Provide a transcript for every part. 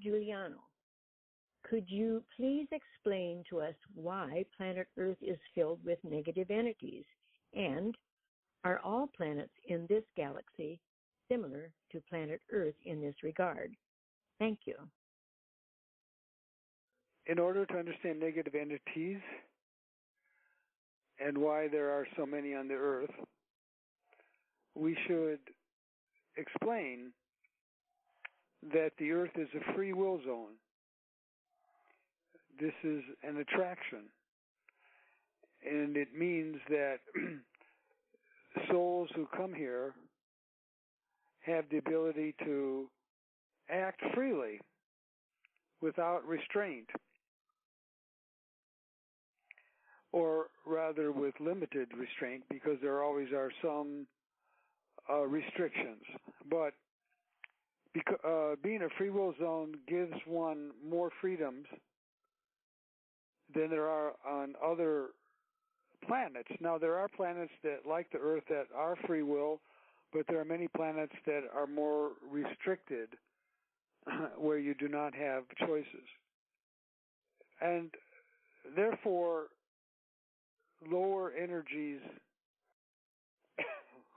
Dr. Juliano, could you please explain to us why planet Earth is filled with negative entities? And are all planets in this galaxy similar to planet Earth in this regard? Thank you. In order to understand negative entities and why there are so many on the Earth, we should explain that the Earth is a free will zone. This is an attraction, and it means that souls who come here have the ability to act freely without restraint, or rather with limited restraint, because there always are some restrictions. But being a free will zone gives one more freedoms than there are on other planets. Now, there are planets that, like the Earth, that are free will, but there are many planets that are more restricted, where you do not have choices. And therefore, lower energies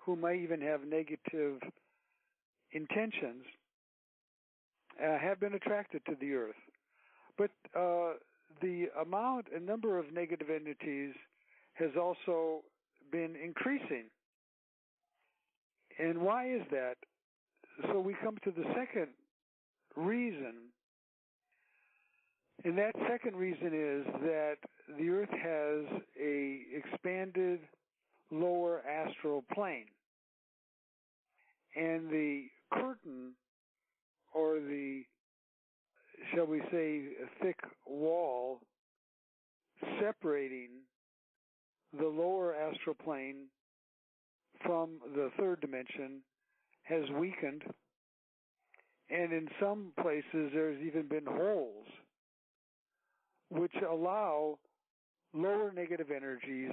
who may even have negative intentions have been attracted to the Earth. But the amount and number of negative entities has also been increasing. And why is that? So we come to the second reason. And that second reason is that the Earth has an expanded lower astral plane. And the curtain, or the, shall we say, thick wall separating the lower astral plane from the third dimension, has weakened. And in some places, there's even been holes which allow lower negative energies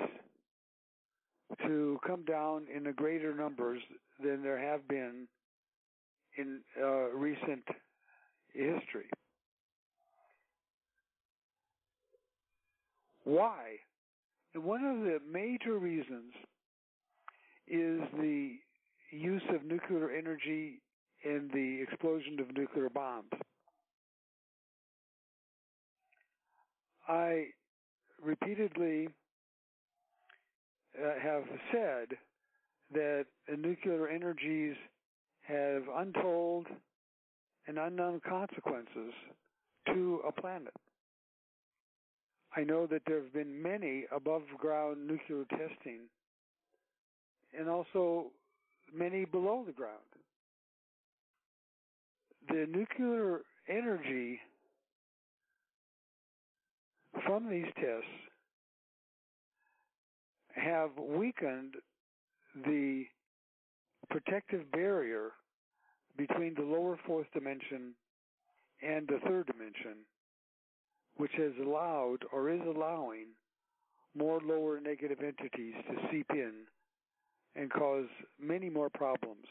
to come down in a greater numbers than there have been in recent history. Why? One of the major reasons is the use of nuclear energy and the explosion of nuclear bombs. I repeatedly have said that nuclear energies have untold and unknown consequences to a planet. I know that there have been many above-ground nuclear testing, and also many below the ground. The nuclear energy from these tests have weakened the protective barrier between the lower fourth dimension and the third dimension, which has allowed, or is allowing, more lower negative entities to seep in and cause many more problems